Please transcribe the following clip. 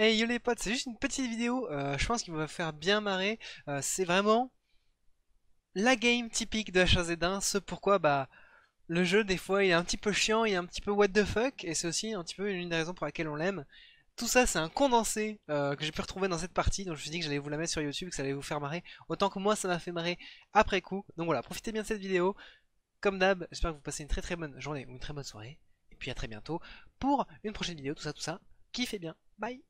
Hey yo les potes, c'est juste une petite vidéo, je pense qu'il va faire bien marrer, c'est vraiment la game typique de H1Z1, ce pourquoi le jeu des fois il est un petit peu chiant, il est un petit peu what the fuck, et c'est aussi un petit peu une des raisons pour laquelle on l'aime. Tout ça c'est un condensé que j'ai pu retrouver dans cette partie, donc je me suis dit que j'allais vous la mettre sur YouTube, que ça allait vous faire marrer, autant que moi ça m'a fait marrer après coup. Donc voilà, profitez bien de cette vidéo, comme d'hab, j'espère que vous passez une très bonne journée ou une très bonne soirée, et puis à très bientôt pour une prochaine vidéo, tout ça, kiffez bien, bye.